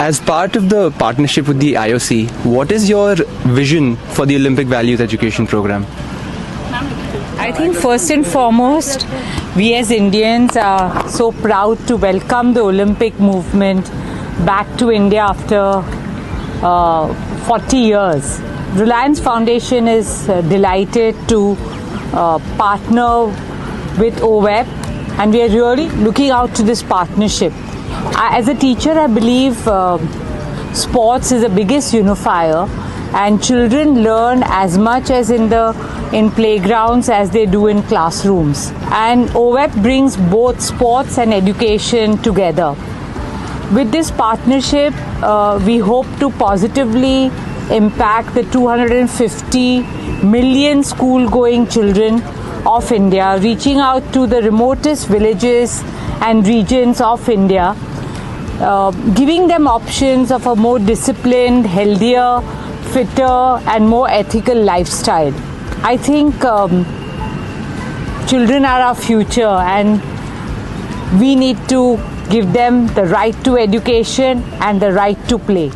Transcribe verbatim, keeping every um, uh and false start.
As part of the partnership with the I O C, what is your vision for the Olympic Values Education Programme? I think first and foremost, we as Indians are so proud to welcome the Olympic movement back to India after uh, forty years. Reliance Foundation is uh, delighted to uh, partner with O V E P, and we are really looking out to this partnership. I, as a teacher, I believe uh, sports is the biggest unifier, and children learn as much as in the in playgrounds as they do in classrooms. And O V E P brings both sports and education together. With this partnership, uh, we hope to positively impact the two hundred fifty million school-going children of India, reaching out to the remotest villages and regions of India, uh, giving them options of a more disciplined, healthier, fitter and more ethical lifestyle. I think um, children are our future, and we need to give them the right to education and the right to play.